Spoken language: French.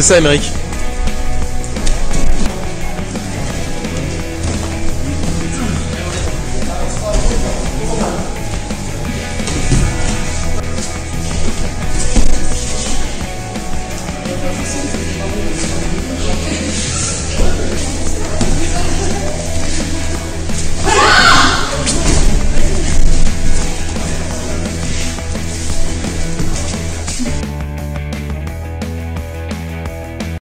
C'est ça, Émeric.